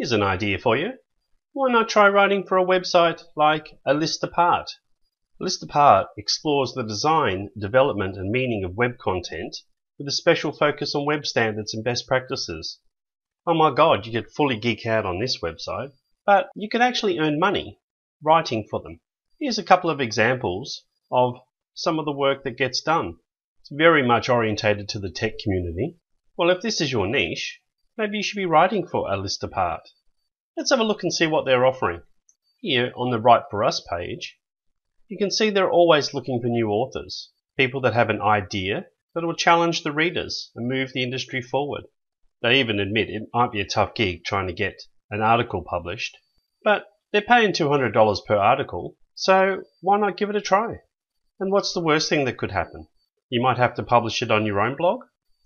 Here's an idea for you. Why not try writing for a website like A List Apart? A List Apart explores the design, development and meaning of web content with a special focus on web standards and best practices. Oh my god, you could fully geek out on this website, but you could actually earn money writing for them. Here's a couple of examples of some of the work that gets done. It's very much orientated to the tech community. Well, if this is your niche, maybe you should be writing for A List Apart. Let's have a look and see what they're offering. Here on the Write For Us page, you can see they're always looking for new authors, people that have an idea that will challenge the readers and move the industry forward. They even admit it might be a tough gig trying to get an article published, but they're paying $200 per article, so why not give it a try? And what's the worst thing that could happen? You might have to publish it on your own blog.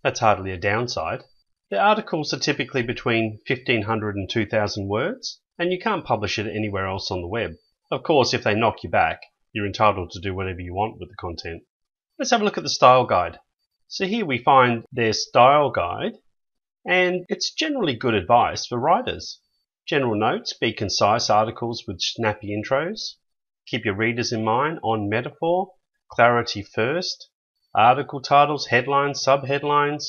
That's hardly a downside. The articles are typically between 1,500 and 2,000 words, and you can't publish it anywhere else on the web. Of course, if they knock you back, you're entitled to do whatever you want with the content. Let's have a look at the style guide. So here we find their style guide, and it's generally good advice for writers. General notes: be concise articles with snappy intros. Keep your readers in mind on metaphor. Clarity first. Article titles, headlines, subheadlines.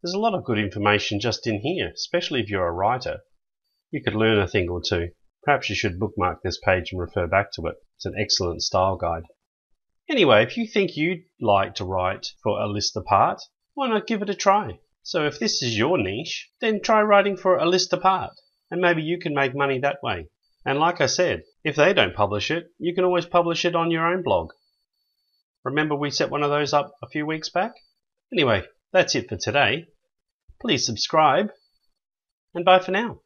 There's a lot of good information just in here, especially if you're a writer. You could learn a thing or two. Perhaps you should bookmark this page and refer back to it. It's an excellent style guide. Anyway, if you think you'd like to write for A List Apart, why not give it a try? So if this is your niche, then try writing for A List Apart, and maybe you can make money that way. And like I said, if they don't publish it, you can always publish it on your own blog. Remember we set one of those up a few weeks back? Anyway, that's it for today. Please subscribe, and bye for now.